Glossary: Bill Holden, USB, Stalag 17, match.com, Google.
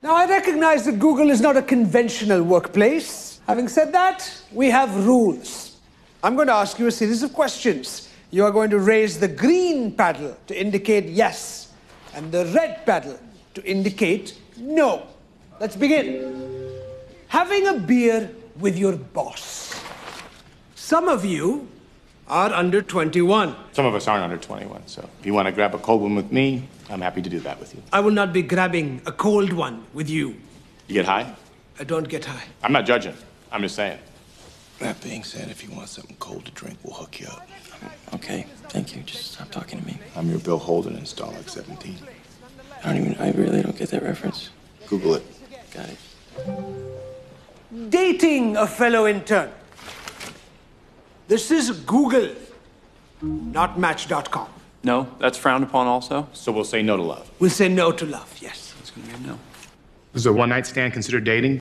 Now, I recognize that Google is not a conventional workplace. Having said that, we have rules. I'm going to ask you a series of questions. You are going to raise the green paddle to indicate yes, and the red paddle to indicate no. Let's begin. Having a beer with your boss. Some of you are under 21. Some of us aren't under 21, so if you want to grab a cold one with me, I'm happy to do that with you. I will not be grabbing a cold one with you. You get high? I don't get high. I'm not judging. I'm just saying. That being said, if you want something cold to drink, we'll hook you up. Okay, thank you. Just stop talking to me. I'm your Bill Holden in Stalag 17. I really don't get that reference. Google it. Got it. Dating a fellow intern. This is Google, not match.com. No, that's frowned upon also. So we'll say no to love. We'll say no to love, yes. It's gonna be a no. Is a one-night stand considered dating?